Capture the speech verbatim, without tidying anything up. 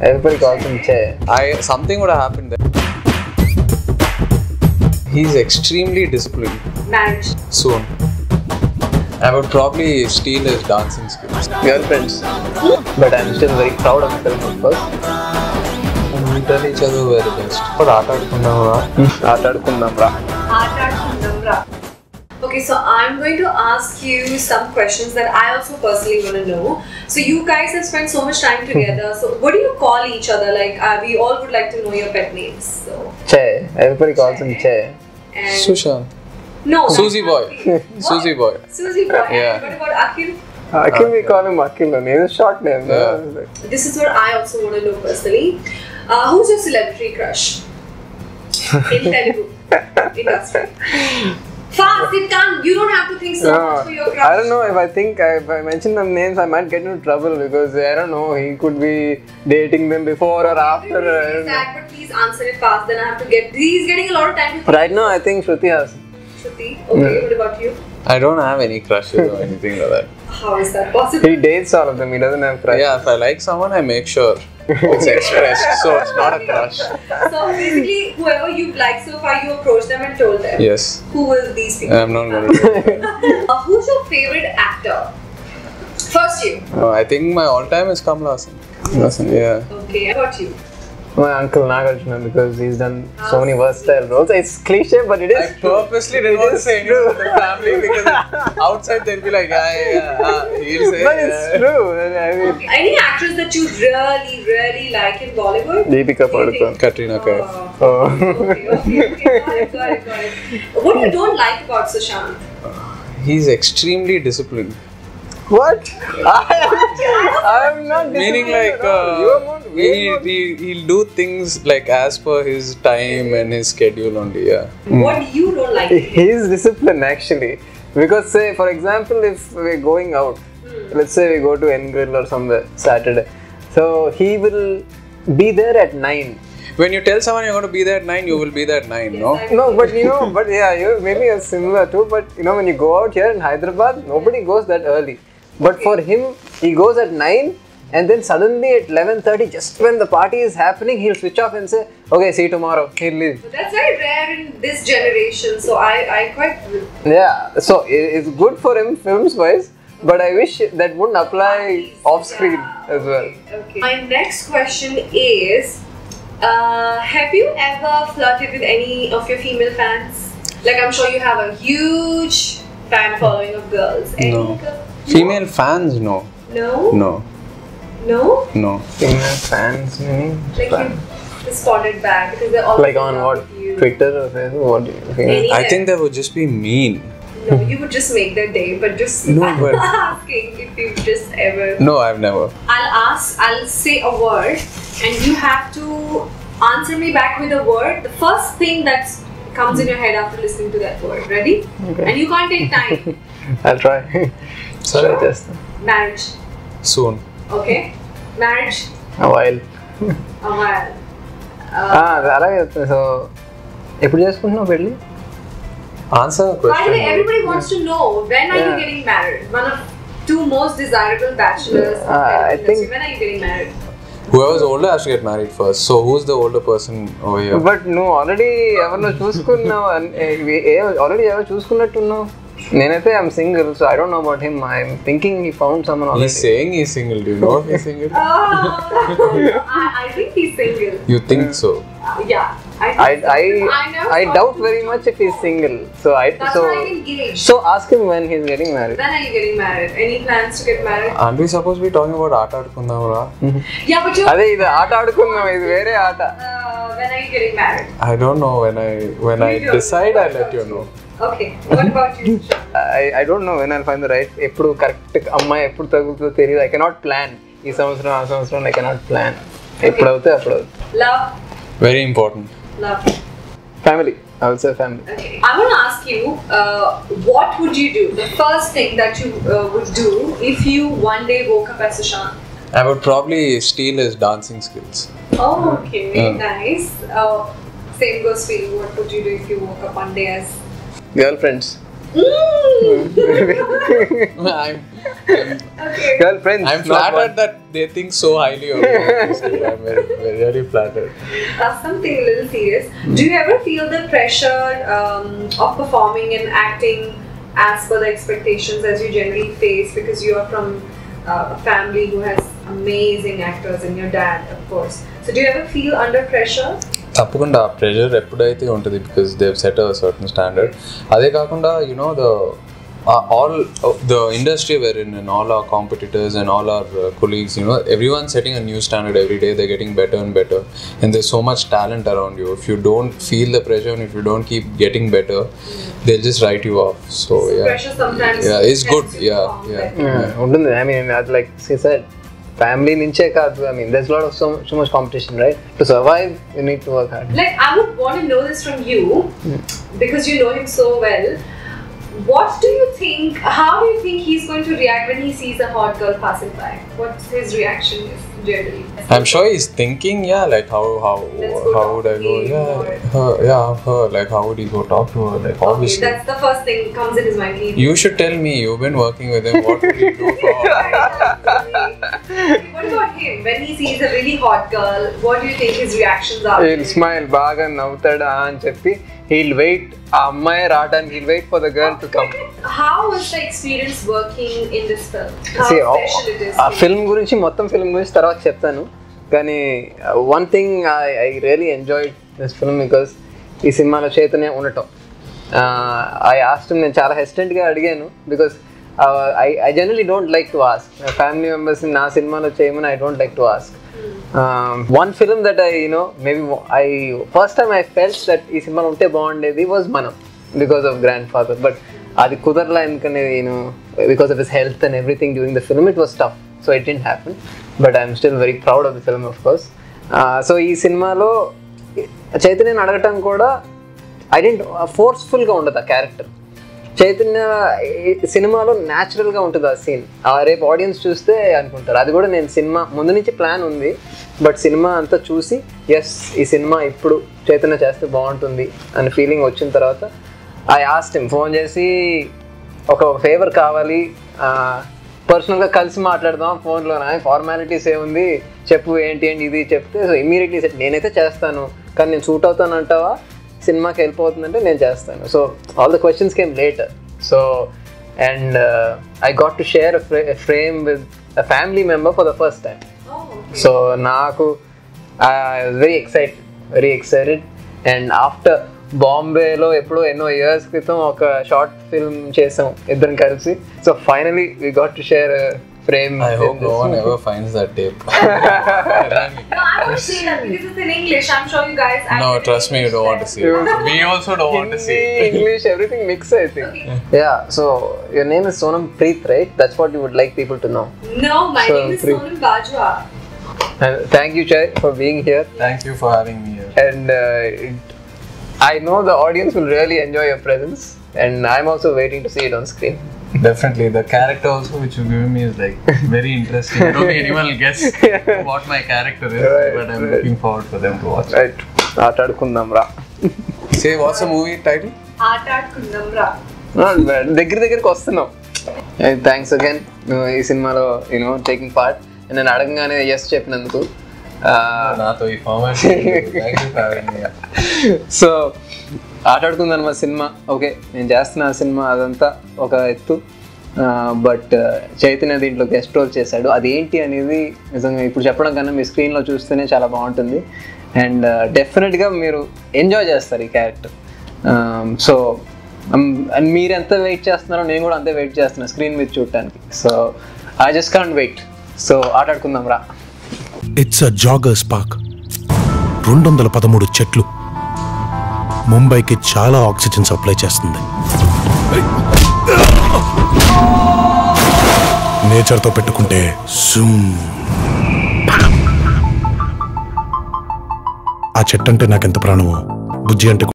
Everybody calls him Che. I something would have happened there. He's extremely disciplined. Marriage. Soon. I would probably steal his dancing skills. We are friends. But I'm still very proud of myself, of course. We tell each other we're the best. But Aatadukundam Raa. Aatadukundam Raa. Aatadukundam Raa. Okay, so I'm going to ask you some questions that I also personally want to know. So you guys have spent so much time together. So what do you call each other? Like uh, we all would like to know your pet names. So. Che. Everybody calls him Che. And Sushanth. No. Susie boy. Susie boy. Susie boy. Yeah. What about Akhil? Akhil, we call him Akhil. My name is short name. Yeah. No? This is what I also want to know personally. Uh, who's your celebrity crush? In Telugu industry. Fast, it can't. You don't have to think so no, much for your crush. I don't know if I think I, if I mention them names, I might get into trouble because I don't know. He could be dating them before or after. Really sad, but please answer it fast. Then I have to get. He's getting a lot of time. To right now, I think Shruti has. Shruti, okay. What about you? I don't have any crushes or anything like that. How is that possible? He dates all of them. He doesn't have crushes. Yeah, if I like someone, I make sure it's expressed, so it's not a crush. So basically, whoever you like so far, you approached them and told them. Yes. Who were these people? I'm not going to. uh, who's your favorite actor? First you. Oh, I think my all-time is Kamal Haasan. Haasan, yeah. Okay, how about you? My uncle Naga, because he's done ah, so many versatile roles. It's cliche, but it is I true. purposely didn't it want to say anything to the family because outside they'll be like, yeah, yeah, yeah. He'll say, but it's yeah. true. I mean, okay. Any actress that you really, really like in Bollywood? Deepika Padukone. Katrina Kaif. Oh. oh. Okay, okay, okay. Got it, got it, got it. What do you don't like about Sushanth? He's extremely disciplined. What? I am not disciplined. Meaning like uh, he, he, he'll do things like as per his time and his schedule only, yeah. What you don't like? His discipline actually. Because say for example if we're going out, hmm. let's say we go to N-Grill or somewhere Saturday. So he will be there at nine. When you tell someone you're going to be there at nine, you will be there at nine, yes, no? I no, but you know, but yeah, you maybe you're similar too. But you know, when you go out here in Hyderabad, nobody goes that early. But okay. for him, he goes at nine and then suddenly at eleven thirty, just when the party is happening, he'll switch off and say, okay, see you tomorrow, he'll leave. So that's very rare in this generation, so I, I quite... Yeah, so it's good for him films-wise, but I wish that wouldn't apply off-screen yeah. as well. Okay. My next question is, uh, have you ever flirted with any of your female fans? Like I'm sure you have a huge fan following of girls. Any no. girl? Female fans, no. No? No. No? No. Female fans, meaning? Like fan. You responded back because they're all like on what? Twitter or Facebook? What do you think? I think that would just be mean. No, you would just make their day, but just no, but asking if you've just ever. No, I've never. I'll ask, I'll say a word and you have to answer me back with a word. The first thing that comes in your head after listening to that word. Ready? Okay. And you can't take time. I'll try. Sorry, sure. just. Marriage. Soon. Okay. Marriage. A while. A while. Ah, so. Answer question. By the way, everybody wants to know when are yeah. you getting married? One of two most desirable bachelors. Uh, I think. When are you getting married? Whoever's older has to get married first. So who's the older person over here? But no, already everyone choose now, and already everyone choose to know. I'm single, so I don't know about him. I'm thinking he found someone already. He's saying he's single. Do you know if he's single? Oh, I, I think he's single. You think so? Uh, yeah. I think I, so. I, I, I doubt very much if he's single. So I, That's so, I can gauge. So ask him when he's getting married. When are you getting married? Any plans to get married? Aren't we supposed to be talking about Aatadukundam Raa? Yeah, but you... Aatadukundam is very Aata. When are you getting married? I don't know. When I, when I decide, I'll let you know. Okay, what about you? I, I don't know when I'll find the right. correct I cannot plan. I cannot plan. Okay. Love. Very important. Love. Family. I would say family. Okay. I want to ask you, uh, what would you do? The first thing that you uh, would do if you one day woke up as Sushanth? I would probably steal his dancing skills. Oh, okay. Yeah. Nice. Uh, same goes for you. What would you do if you woke up one day as... Girlfriends. Mm. I'm, I'm, okay. Girl friends, I'm flattered that they think so highly of you. I'm very, very flattered. Uh, something a little serious. Do you ever feel the pressure um, of performing and acting as per the expectations as you generally face, because you are from uh, a family who has amazing actors and your dad, of course. So do you ever feel under pressure? Tapukunda pressure eppudaithe untadi, because they have set a certain standard. Ade kaakunda, you know, the uh, all uh, the industry wherein and all our competitors and all our uh, colleagues, you know, everyone's setting a new standard every day. They're getting better and better, and there's so much talent around you. If you don't feel the pressure and if you don't keep getting better, they'll just write you off. So, so yeah, pressure sometimes. Yeah, it's good. Yeah, yeah. yeah. yeah. I mean, like she said, family ninche kaadu, I mean, there's a lot of so, so much competition, right? To survive, you need to work hard. Like, I would want to know this from you, because you know him so well. What do you think, how do you think he's going to react when he sees a hot girl passing by? What's his reaction is generally? I'm sure he's thinking, yeah, like how, how, how would I go, yeah, her, yeah, her, like how would he go talk to her, like obviously. Okay, that's the first thing that comes in his mind. You should tell me, you've been working with him, what would you do for her? What about him, when he sees a really hot girl, what do you think his reactions are? He'll smile, baga navtada and cheppi. He'll wait, Ammai Ratan, he'll wait for the girl to come. How was the experience working in this film? How See, special it is? Uh, film gurinchi, mottham film gurinchi taruవాత చెప్తాను. కానీ one thing I, I really enjoyed this film because ఈ సినిమాలో చైతన్య ఉండటం. I asked him, నేను చాలా hesitant గా అడిగాను, because uh, I, I generally don't like to ask. My family members in నా సినిమాలో చేయమని I don't like to ask. Um, one film that I, you know, maybe I first time I felt that ee cinema unte baagundedi was Manam, because of grandfather, but adi kudarla endukane, you know, because of his health and everything during the film, it was tough, so it didn't happen. But I'm still very proud of the film, of course. Uh, so ee cinema lo Chaitanya ni adagadam kuda I didn't uh, forceful ga undada character. Chaitanya సినిమాలో న్యాచురల్గా ఉంటుంది ఆ scene. రేపు audience చూస్తే అనుకుంటారు. అది కూడా నేను సినిమా ముందు నుంచి ప్లాన్ ఉంది, బట్ సినిమా అంతా చూసి ఎస్ ఈ సినిమా ఇప్పుడు చైతన్య చేస్తే బాగుంటుంది అనే ఫీలింగ్ వచ్చిన తర్వాత ఐ ఆస్క్డ్ హిమ్, ఫోన్ చేసి ఒక ఫేవర్ కావాలి, పర్సనల్గా కలిసి మాట్లాడదాం ఫోన్లోనే, ఫార్మాలిటీస్ ఏముంది చెప్పు ఏంటి ఏంటి ఇది చెప్తే, సో ఇమ్మీడియట్లీ సెట్ నేనైతే చేస్తాను, కానీ నేను షూట్ అవుతాను అంటావా సినిమాకి వెళ్ళిపోతుందంటే నేను చేస్తాను. So all the questions came later. So and I got to share a frame with a family member for the first time. So నాకు I was very excited very excited and after బాంబేలో ఎప్పుడో ఎన్నో years క్రితం ఒక short film చేసాం ఇద్దరం కలిసి. So finally we got to share frame. I hope no one ever finds that tape. No, I won't see that because it's in English. I'm sure you guys... No, trust me, you don't want to see it. We also don't want to see it. English, everything mixed, I think. Okay. Yeah, so your name is Sonam Preet, right? That's what you would like people to know. No, my Sonam name is Preet. Sonam Bajwa. And thank you, Chai, for being here. Thank you for having me here. And uh, it, I know the audience will really enjoy your presence. And I'm also waiting to see it on screen. Definitely, the character also which you've given me is like very interesting. I don't think anyone will guess what my character is, right, but I'm right. looking forward for them to watch. Right. Aatadukundam Raa. Say, what's the movie title? Aatadukundam Raa. Not bad. Degger degger kostunam. Thanks again, ee cinema lo, you know, taking part. And then adagangane yes cheppinanduku. నాతో ఈ format so ఆటాడుకుందాను మా cinema, okay నేను చేస్తున్న cinema అదంతా ఒక ఎత్తు, but Chaitanya దీంట్లో guest role చేశాడు. అదేంటి అనేది నిజంగా ఇప్పుడు చెప్పడం కన్నా మీ స్క్రీన్లో చూస్తేనే చాలా బాగుంటుంది. అండ్ డెఫినెట్గా మీరు ఎంజాయ్ చేస్తారు ఈ క్యారెక్టర్. సో మీరు ఎంత వెయిట్ చేస్తున్నారో నేను కూడా అంతే వెయిట్ చేస్తున్నాను స్క్రీన్ మీద చూడటానికి. So I just can't wait. So ఆటాడుకుందాం రా. ఇట్స్ అ జాగర్స్ పార్క్, రెండు వందల పదమూడు చెట్లు, ముంబైకి చాలా ఆక్సిజన్ సప్లై చేస్తుంది. నేచర్తో పెట్టుకుంటే సూమ్. ఆ చెట్టు అంటే నాకెంత ప్రాణమో, బుజ్జి అంటే